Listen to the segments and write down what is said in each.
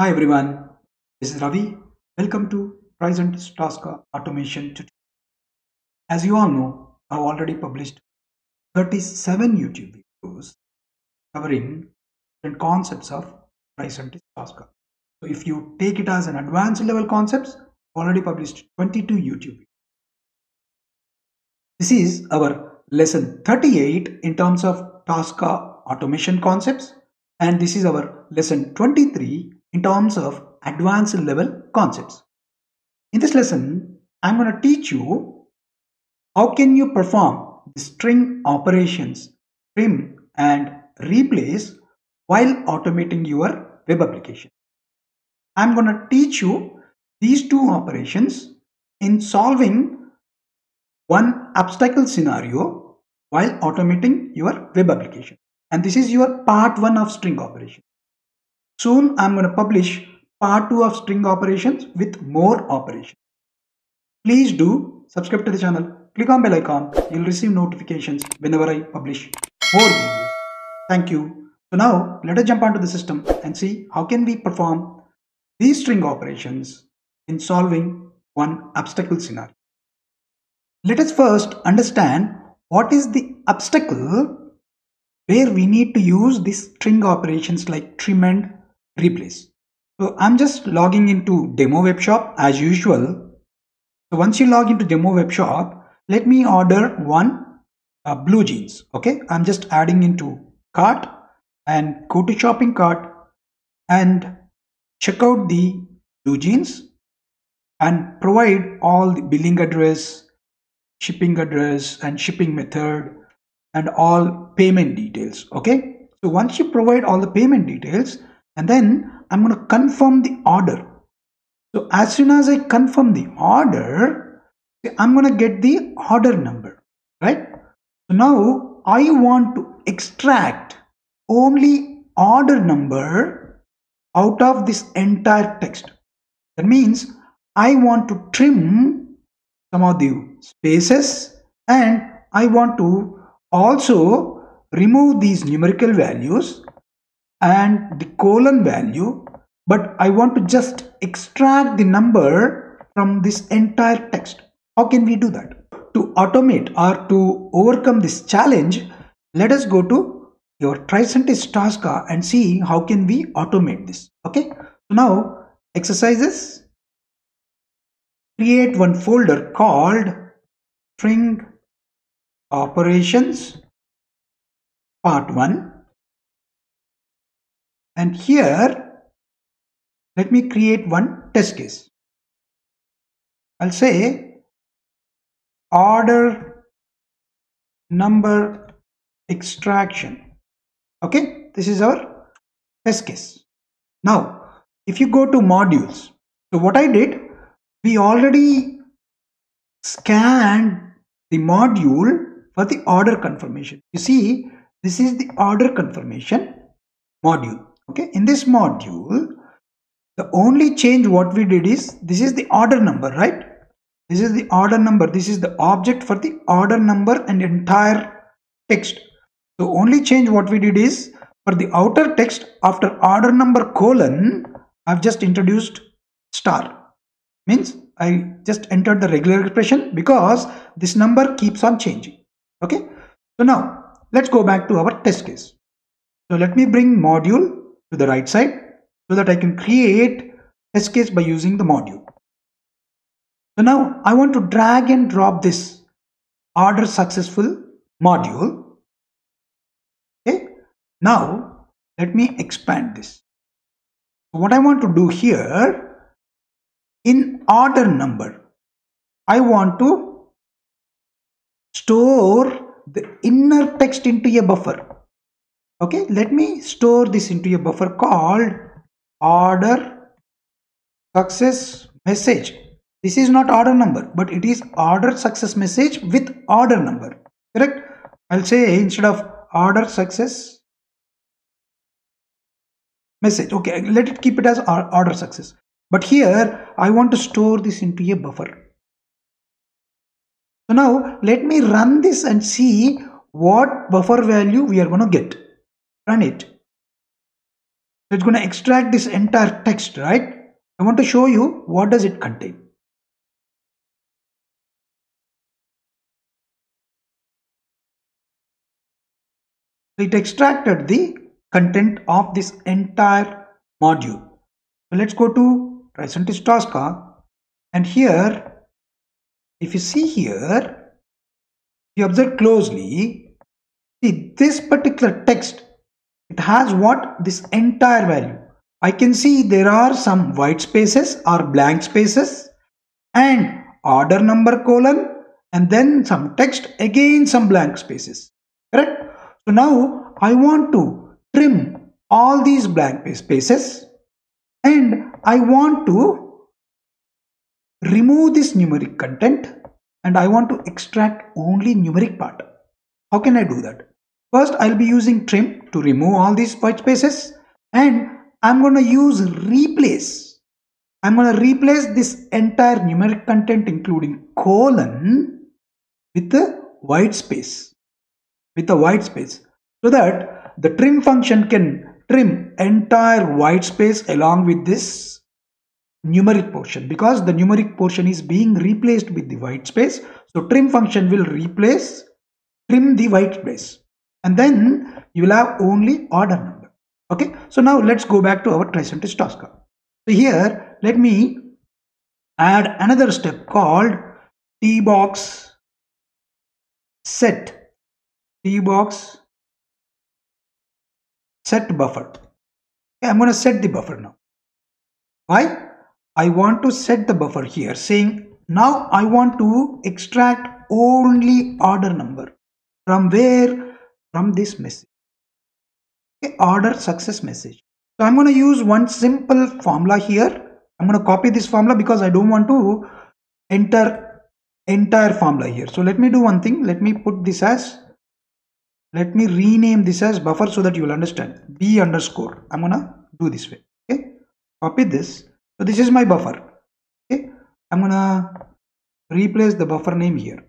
Hi everyone, this is Ravi. Welcome to Tricentis Tosca automation tutorial. As you all know, I've already published 37 YouTube videos covering different concepts of Tricentis Tosca. So if you take it as an advanced level concepts, I've already published 22 YouTube videos. This is our lesson 38 in terms of Tosca automation concepts, and this is our lesson 23 in terms of advanced level concepts. In this lesson, I'm going to teach you how can you perform the string operations, trim and replace, while automating your web application. I'm going to teach you these two operations in solving one obstacle scenario while automating your web application. And this is your part 1 of string operations. Soon I'm going to publish part 2 of string operations with more operations. Please do subscribe to the channel, click on bell icon, you'll receive notifications whenever I publish more videos. Thank you. So now let us jump onto the system and see how can we perform these string operations in solving one obstacle scenario. Let us first understand what is the obstacle where we need to use these string operations like trim and replace. So I'm just logging into Demo Web Shop as usual. So once you log into Demo Web Shop, let me order one blue jeans. Okay, I'm just adding into cart and go to shopping cart and check out the blue jeans and provide all the billing address, and shipping method and all payment details. Okay, so once you provide all the payment details, and then I'm going to confirm the order. So as soon as I confirm the order, I'm going to get the order number, right? So now I want to extract only order number out of this entire text. That means I want to trim some of the spaces, and I want to also remove these numerical values and the colon value, but I want to just extract the number from this entire text. How can we do that? To automate or to overcome this challenge, let us go to your Tricentis Tosca and see how can we automate this. Okay, so now exercises, create one folder called string operations part 1. And here, let me create one test case. I'll say order number extraction. Okay, this is our test case. Now, if you go to modules, so what I did, we already scanned the module for the order confirmation. You see, this is the order confirmation module. Okay, in this module, the only change what we did is, this is the order number, right? This is the order number. This is the object for the order number and entire text. So only change what we did is, for the outer text, after order number colon, I've just introduced star. Means I just entered the regular expression because this number keeps on changing. Okay. So now let's go back to our test case. So let me bring module to the right side so that I can create test case by using the module. So now I want to drag and drop this order successful module. Okay. Now let me expand this. So what I want to do here, in order number, I want to store the inner text into a buffer. Okay, let me store this into a buffer called order success message. This is not order number, but it is order success message with order number. Correct? I'll say instead of order success message. Okay, let it keep it as order success. But here I want to store this into a buffer. So now let me run this and see what buffer value we are going to get. Run it. It's going to extract this entire text, right? I want to show you what does it contain. It extracted the content of this entire module. So let's go to Tricentis Tosca, and here, if you see here, if you observe closely, see this particular text, it has what? This entire value. I can see there are some white spaces or blank spaces and order number colon and then some text, again some blank spaces, correct? So now I want to trim all these blank spaces and I want to remove this numeric content and I want to extract only numeric part. How can I do that? First, I'll be using trim to remove all these white spaces and I'm going to use replace. I'm going to replace this entire numeric content including colon with a white space. So that the trim function can trim entire white space along with this numeric portion, because the numeric portion is being replaced with the white space. So trim function will trim the white space, and then you will have only order number. Okay, so now let's go back to our Tricentis Tosca. So here let me add another step called TBox set. TBox set buffer. Okay, I'm going to set the buffer now. Why? I want to set the buffer here, saying now I want to extract only order number. From where? From this message. Okay, order success message. So I'm going to use one simple formula here. I'm going to copy this formula because I don't want to enter entire formula here. So let me do one thing. Let me rename this as buffer so that you will understand. B underscore. I'm gonna do this way. Okay, copy this. So this is my buffer. Okay, I'm gonna replace the buffer name here.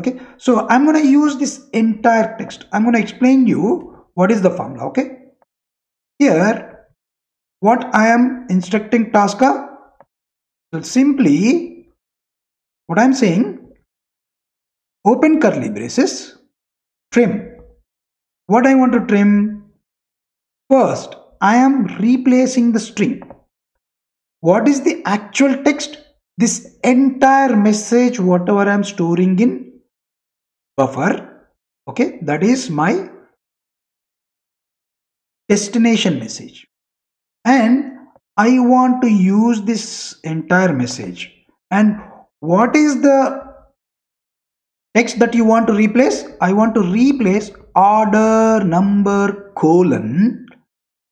Okay, so I'm gonna use this entire text. I'm gonna explain you what is the formula. Okay, here what I am instructing Tosca. So simply what I'm saying, open curly braces, trim. What I want to trim? First, I am replacing the string. What is the actual text? This entire message, whatever I am storing in buffer. Okay, that is my destination message. And I want to use this entire message. And what is the text that you want to replace? I want to replace order number colon.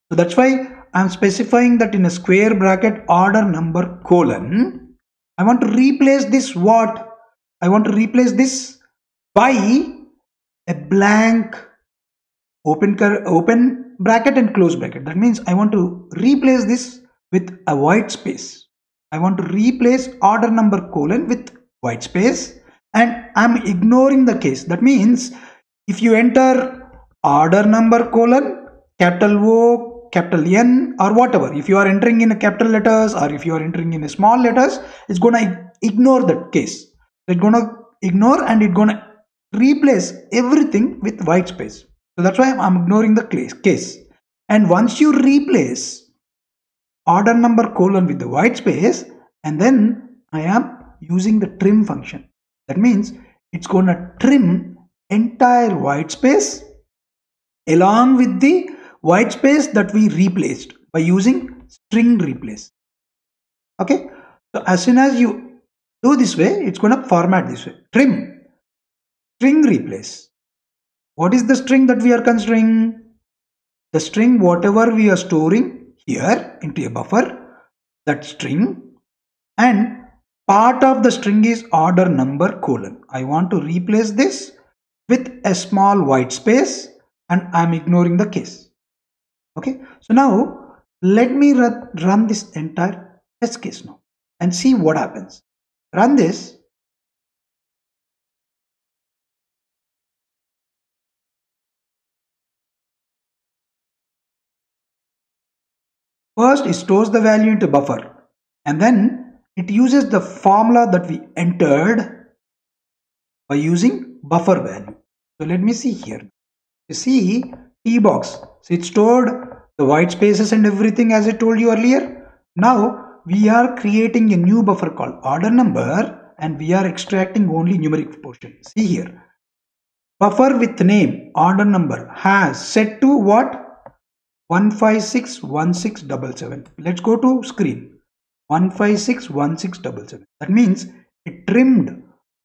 So that's why I'm specifying that in a square bracket, order number colon. I want to replace this what? I want to replace this by a blank open bracket and close bracket. That means I want to replace this with a white space. I want to replace order number colon with white space. And I'm ignoring the case. That means if you enter order number colon, capital O, capital N or whatever, if you are entering in a capital letters or if you are entering in a small letters, it's going to ignore that case. It's going to ignore and it's going to replace everything with white space. So that's why I'm ignoring the case. And once you replace order number colon with the white space, and then I am using the trim function. That means it's going to trim entire white space along with the white space that we replaced by using string replace. Okay, so as soon as you do this way, it's going to format this way. Trim, string replace. What is the string that we are considering? The string whatever we are storing here into a buffer, that string, and part of the string is order number colon. I want to replace this with a small white space and I'm ignoring the case. Okay, so now let me run this entire test case now and see what happens. Run this. First, it stores the value into buffer, and then it uses the formula that we entered by using buffer value. So let me see here. You see TBox. So it stored the white spaces and everything as I told you earlier. Now we are creating a new buffer called order number, and we are extracting only numeric portion. See here. Buffer with name order number has set to what? 1561677. Let's go to screen. 1561677. That means it trimmed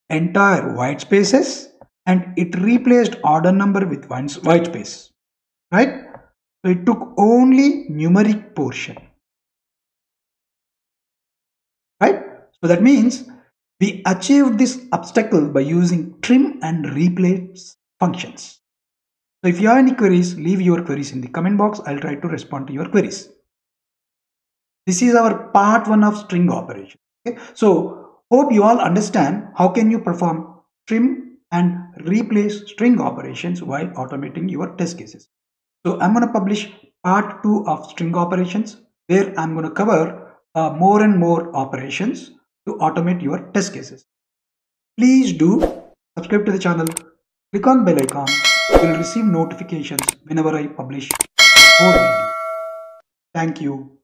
entire white spaces and it replaced order number with white space, right? So it took only numeric portion, right? So that means we achieved this obstacle by using trim and replace functions. So if you have any queries, leave your queries in the comment box. I'll try to respond to your queries. This is our part 1 of string operation. Okay? So hope you all understand how can you perform trim and replace string operations while automating your test cases. So I'm going to publish part 2 of string operations, where I'm going to cover more and more operations to automate your test cases. Please do subscribe to the channel, click on bell icon. You will receive notifications whenever I publish more videos. Thank you.